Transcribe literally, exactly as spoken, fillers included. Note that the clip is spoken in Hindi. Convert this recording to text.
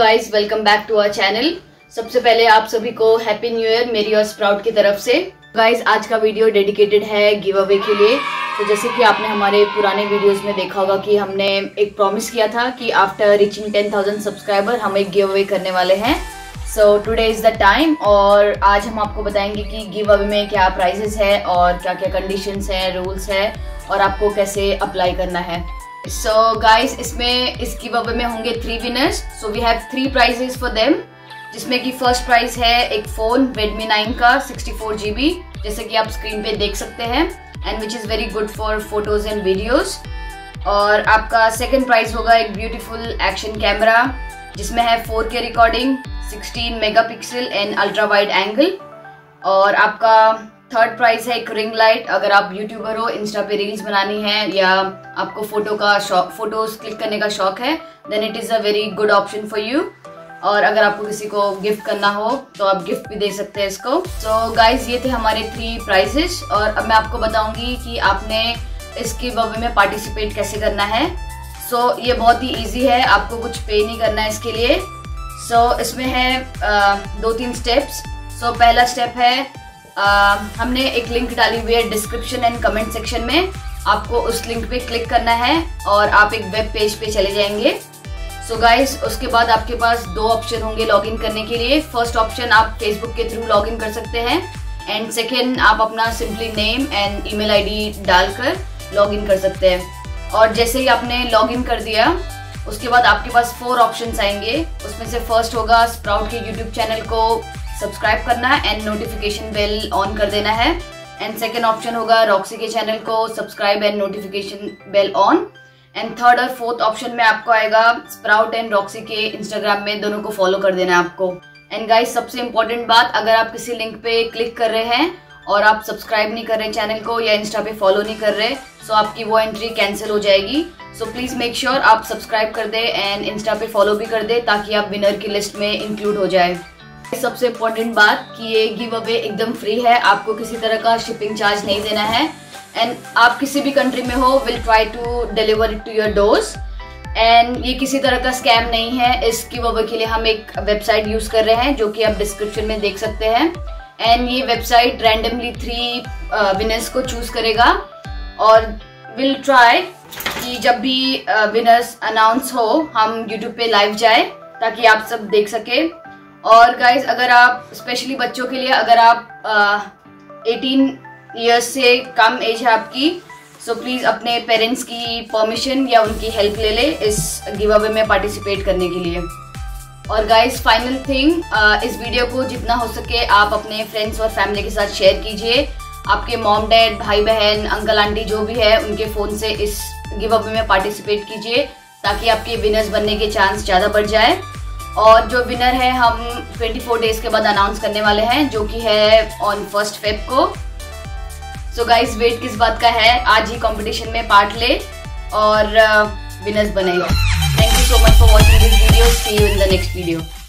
Guys welcome back to our channel. सबसे पहले आप सभी को हैप्पी न्यू ईयर मेरी और स्प्राउट की तरफ से। गाइस आज का वीडियो डेडिकेटेड है गिव अवे के लिए। तो जैसे कि आपने हमारे पुराने वीडियोस में देखा होगा कि हमने एक प्रॉमिस किया था कि after reaching ten thousand subscriber हम एक गिव अवे करने वाले हैं। So today is the time और आज हम आपको बताएंगे कि गिव अवे में क्या प्राइजेस है और क्या क्या कंडीशंस है, रूल्स है और आपको कैसे अप्लाई करना है। सो so गाइस इसमें इस गिव अवे में होंगे three winners. So we have three prizes for them, जिसमें कि फर्स्ट प्राइज है एक फोन रेडमी नाइन का सिक्सटी फोर जीबी, जैसे कि आप स्क्रीन पे देख सकते हैं, and which is very good for photos and videos. और आपका सेकंड प्राइज होगा एक ब्यूटीफुल एक्शन कैमरा, जिसमें है four K recording, sixteen mega pixel and ultra wide angle. और आपका थर्ड प्राइज है एक रिंग लाइट। अगर आप यूट्यूबर हो, इंस्टा पे रील्स बनानी है या आपको फोटो का शौक, फोटोज क्लिक करने का शौक है, then it is a very good option for you. और अगर आपको किसी को गिफ्ट करना हो तो आप गिफ्ट भी दे सकते हैं इसको। सो गाइज ये थे हमारे थ्री प्राइजेस और अब मैं आपको बताऊंगी कि आपने इस गिव अवे में पार्टिसिपेट कैसे करना है। सो so, ये बहुत ही ईजी है, आपको कुछ पे नहीं करना है इसके लिए। सो so, इसमें है दो तीन स्टेप्स। सो so, पहला स्टेप है Uh, हमने एक लिंक डाली हुई है डिस्क्रिप्शन एंड कमेंट सेक्शन में, आपको उस लिंक पे क्लिक करना है और आप एक वेब पेज पे चले जाएंगे। सो so गाइज उसके बाद आपके पास दो ऑप्शन होंगे लॉगिन करने के लिए। फर्स्ट ऑप्शन आप फेसबुक के थ्रू लॉगिन कर सकते हैं एंड सेकेंड आप अपना simply name and email ID डालकर लॉगिन कर सकते हैं। और जैसे ही आपने लॉगिन कर दिया उसके बाद आपके पास फोर ऑप्शन आएंगे। उसमें से फर्स्ट होगा स्प्राउट के यूट्यूब चैनल को सब्सक्राइब करना एंड नोटिफिकेशन बेल ऑन कर देना है, एंड सेकेंड ऑप्शन होगा रॉक्सी के चैनल को subscribe and notification bell on, and third और फोर्थ ऑप्शन में आपको आएगा स्प्राउट एंड रॉक्सी के इंस्टाग्राम में, दोनों को फॉलो कर देना है आपको। एंड गाइस सबसे इम्पोर्टेंट बात, अगर आप किसी लिंक पे क्लिक कर रहे हैं और आप सब्सक्राइब नहीं कर रहे चैनल को या इंस्टा पे फॉलो नहीं कर रहे, सो आपकी वो एंट्री कैंसिल हो जाएगी। सो प्लीज मेक श्योर आप सब्सक्राइब कर दे एंड इंस्टा पे फॉलो भी कर दे ताकि आप विनर की लिस्ट में इंक्लूड हो जाए। सबसे इम्पोर्टेंट बात कि ये गिव अवे एकदम फ्री है, आपको किसी तरह का शिपिंग चार्ज नहीं देना है, एंड आप किसी भी कंट्री में हो will try to deliver it to your doors. And ये किसी तरह का स्कैम नहीं है। इस गिव अवे के लिए हम एक वेबसाइट यूज कर रहे हैं जो कि आप डिस्क्रिप्शन में देख सकते हैं, एंड ये वेबसाइट रैंडमली थ्री विनर्स को चूज करेगा और विल ट्राई कि जब भी विनर्स अनाउंस हो हम यूट्यूब पे लाइव जाए ताकि आप सब देख सके। और गाइज अगर आप स्पेशली बच्चों के लिए, अगर आप एटीन इयर्स से कम एज है आपकी, सो प्लीज़ अपने पेरेंट्स की परमिशन या उनकी हेल्प ले ले इस गिव अवे में पार्टिसिपेट करने के लिए। और गाइज फाइनल थिंग, इस वीडियो को जितना हो सके आप अपने फ्रेंड्स और फैमिली के साथ शेयर कीजिए। आपके मॉम डैड, भाई बहन, अंकल आंटी जो भी है उनके फ़ोन से इस गिव अवे में पार्टिसिपेट कीजिए ताकि आपके विनर्स बनने के चांस ज़्यादा बढ़ जाए। और जो विनर है हम ट्वेंटी फोर डेज के बाद अनाउंस करने वाले हैं जो कि है ऑन फर्स्ट फेब को। सो गाइस वेट किस बात का है, आज ही कंपटीशन में पार्ट ले और विनर्स बने। Thank you so much for watching this video. See you in the next video.